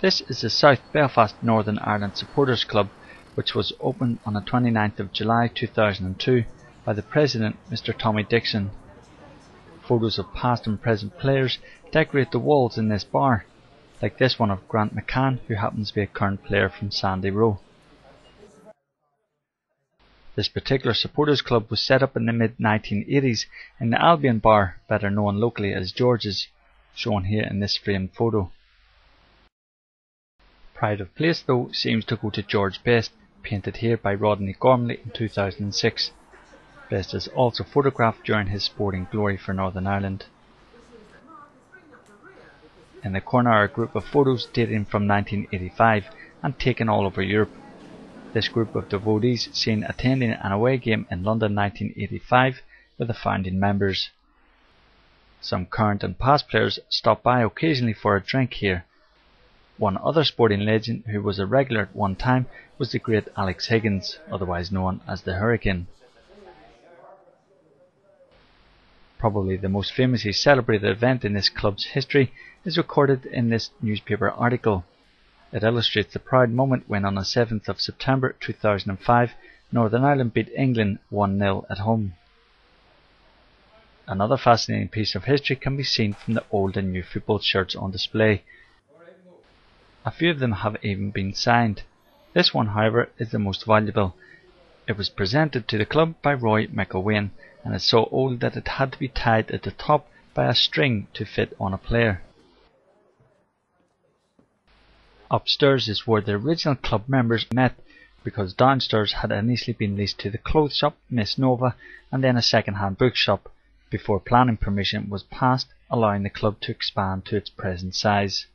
This is the South Belfast Northern Ireland Supporters Club, which was opened on the 29th of July 2002 by the President, Mr. Tommy Dickson. Photos of past and present players decorate the walls in this bar, like this one of Grant McCann, who happens to be a current player from Sandy Row. This particular supporters club was set up in the mid-1980s in the Albion Bar, better known locally as George's, shown here in this framed photo. Pride of place, though, seems to go to George Best, painted here by Rodney Gormley in 2006. Best is also photographed during his sporting glory for Northern Ireland. In the corner are a group of photos dating from 1985 and taken all over Europe. This group of devotees seen attending an away game in London 1985 were the founding members. Some current and past players stop by occasionally for a drink here. One other sporting legend who was a regular at one time was the great Alex Higgins, otherwise known as the Hurricane. Probably the most famously celebrated event in this club's history is recorded in this newspaper article. It illustrates the proud moment when on the 7th of September 2005 Northern Ireland beat England 1-0 at home. Another fascinating piece of history can be seen from the old and new football shirts on display. A few of them have even been signed. This one, however, is the most valuable. It was presented to the club by Roy McIlwaine and is so old that it had to be tied at the top by a string to fit on a player. Upstairs is where the original club members met, because downstairs had initially been leased to the clothes shop Miss Nova and then a second-hand bookshop, before planning permission was passed allowing the club to expand to its present size.